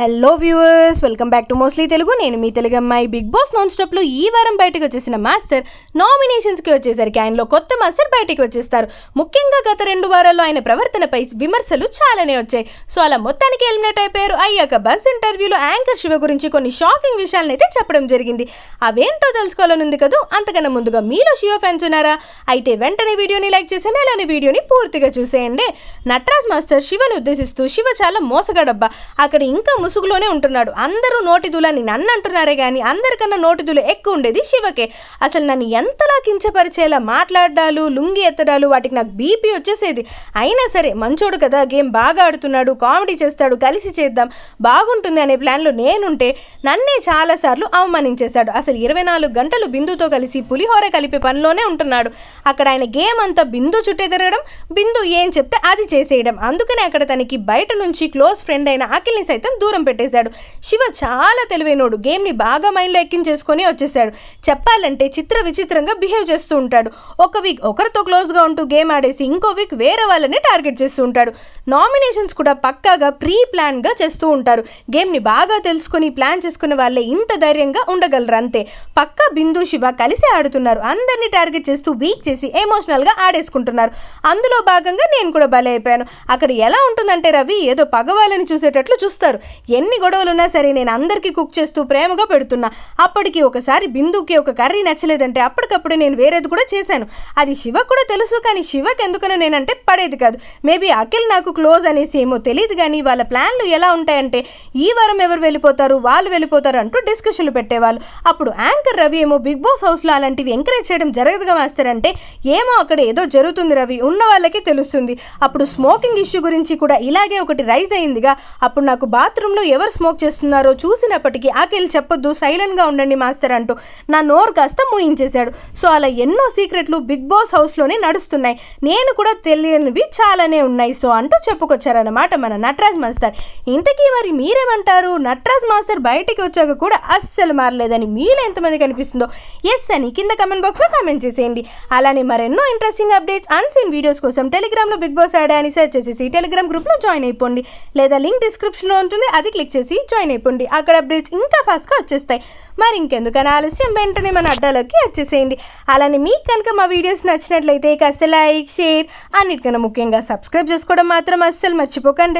Hello viewers, welcome back to mostly Telugu. నేను మీ తెలుగు అమ్మాయి. బిగ్ బాస్ నాన్ స్టాప్లో ఈ వారం బయటకు వచ్చేసిన మాస్టర్ నామినేషన్స్కి వచ్చేసరికి ఆయనలో కొత్త మాస్టర్ బయటకు వచ్చేస్తారు. ముఖ్యంగా గత 2 వారాల్లో ఆయన ప్రవర్తనపై విమర్శలు చాలానే వచ్చాయి. సో అలా మొత్తానికి ఎలిమినేట్ అయిపోయారు. అయ్యాక బస్ ఇంటర్వ్యూలో యాంకర్ శివ గురించి కొన్ని షాకింగ్ విషయాలను అయితే చెప్పడం జరిగింది. అవేంటో తెలుసుకోవాలని ఉంది కదా. అంతకన్నా ముందుగా మీలో శివ ఫ్యాన్స్ ఉన్నారా? అయితే వెంటనే వీడియోని లైక్ చేసేయండి. అలానే వీడియోని పూర్తిగా చూసేయండి. నటరాజ్ మాస్టర్ శివను ఉద్దేశిస్తూ, "శివ చాలా మోసగాడబ్బా. అక్కడ ఇంకా ముసుగులోనే ఉంటున్నాడు. అందరూ నోటి దులని నన్ను అంటున్నారే కానీ అందరికన్నా నోటి దులు ఎక్కువ ఉండేది శివకే. అసలు నన్ను ఎంతలా కించపరిచేలా మాట్లాడాలు, లుంగి ఎత్తడాలు, వాటికి నాకు బీపీ వచ్చేసేది. అయినా సరే మంచోడు కదా, గేమ్ బాగా ఆడుతున్నాడు, కామెడీ చేస్తాడు, కలిసి చేద్దాం బాగుంటుంది అనే ప్లాన్లో నేనుంటే నన్నే చాలాసార్లు అవమానించేశాడు. అసలు 24 గంటలు బిందుతో కలిసి పులిహోర కలిపే పనిలోనే ఉంటున్నాడు. అక్కడ ఆయన గేమ్ అంతా బిందు చుట్టే తిరగడం, బిందు ఏం చెప్తే అది చేసేయడం. అందుకనే అక్కడ తనకి బయట నుంచి క్లోజ్ ఫ్రెండ్ అయిన అఖిల్ని సైతం దూరం పెట్టేశాడు. శివ చాలా తెలివైనోడు, గేమ్ని బాగా మైండ్లో ఎక్కించేసుకొని వచ్చేసాడు. చెప్పాలంటే చిత్ర విచిత్రంగా బిహేవ్ చేస్తూ ఉంటాడు. ఒక వీక్ ఒకరితో క్లోజ్గా ఉంటూ గేమ్ ఆడేసి ఇంకో వీక్ వేరే వాళ్ళని టార్గెట్ చేస్తూ ఉంటాడు. నామినేషన్స్ కూడా పక్కాగా ప్రీ ప్లాన్గా చేస్తూ ఉంటారు. గేమ్ని బాగా తెలుసుకుని ప్లాన్ చేసుకునే వాళ్ళే ఇంత ధైర్యంగా ఉండగలరు. అంతే, పక్కా బిందు శివ కలిసి ఆడుతున్నారు. అందరినీ టార్గెట్ చేస్తూ వీక్ చేసి ఎమోషనల్గా ఆడేసుకుంటున్నారు. అందులో భాగంగా నేను కూడా బలి అయిపోయాను. అక్కడ ఎలా ఉంటుందంటే రవి ఏదో పగవాలని చూసేటట్లు చూస్తారు. ఎన్ని గొడవలున్నా సరే నేను అందరికీ కుక్ చేస్తూ ప్రేమగా పెడుతున్నా. అప్పటికి ఒకసారి బిందుకి ఒక కర్రీ నచ్చలేదంటే అప్పటికప్పుడు నేను వేరేది కూడా చేశాను. అది శివకు కూడా తెలుసు. కానీ శివకి ఎందుకనో నేనంటే పడేది కాదు. మేబీ అఖిల్ నాకు క్లోజ్ అనేసి ఏమో తెలియదు. కానీ వాళ్ళ ప్లాన్లు ఎలా ఉంటాయంటే ఈ వారం ఎవరు వెళ్ళిపోతారు, వాళ్ళు వెళ్ళిపోతారు అంటూ డిస్కషన్లు పెట్టేవాళ్ళు. అప్పుడు యాంకర్ రవి ఏమో, "బిగ్ బాస్ హౌస్లో అలాంటివి ఎంకరేజ్ చేయడం జరగదుగా మాస్టర్." అంటే, "ఏమో అక్కడ ఏదో జరుగుతుంది రవి, ఉన్న వాళ్ళకే తెలుస్తుంది. అప్పుడు స్మోకింగ్ ఇష్యూ గురించి కూడా ఇలాగే ఒకటి రైజ్ అయిందిగా. అప్పుడు నాకు బాత్రూమ్ ఎవరు స్మోక్ చేస్తున్నారో చూసినప్పటికీ అఖిల్ చెప్పొద్దు, సైలెంట్గా ఉండండి మాస్టర్ అంటూ నా నోరు కాస్త మూయించేశాడు. సో అలా ఎన్నో సీక్రెట్లు బిగ్ బాస్ హౌస్లోనే నడుస్తున్నాయి. నేను కూడా తెలియనివి చాలానే ఉన్నాయి సో అంటూ చెప్పుకొచ్చారన్నమాట మన నటరాజ్ మాస్టర్. ఇంతకీ మరి మీరేమంటారు? నటరాజ్ మాస్టర్ బయటికి వచ్చాక కూడా అస్సలు మారలేదని మీలో ఎంతమంది కనిపిస్తుందో ఎస్ అని కింద కమెంట్ బాక్స్లో కమెంట్ చేసేయండి. అలానే మరెన్నో ఇంట్రెస్టింగ్ అప్డేట్స్, అన్సీన్ వీడియోస్ కోసం టెలిగ్రామ్లో బిగ్ బాస్ యాడ్ అని సెర్చ్ చేసేసి టెలిగ్రామ్ గ్రూప్లో జాయిన్ అయిపోండి. లేదా లింక్ డిస్క్రిప్షన్లో ఉంటుంది, అది క్లిక్ చేసి జాయిన్ అయిపోండి. అక్కడ అప్డేట్స్ ఇంకా ఫాస్ట్గా వచ్చేస్తాయి. మరి ఇంకెందుకని ఆలస్యం, వెంటనే మన అడ్డాలోకి వచ్చేసేయండి. అలానే మీకు కనుక మా వీడియోస్ నచ్చినట్లయితే కాస్త లైక్, షేర్, అన్నిటికన్నా ముఖ్యంగా సబ్స్క్రైబ్ చేసుకోవడం మాత్రం అస్సలు మర్చిపోకండి.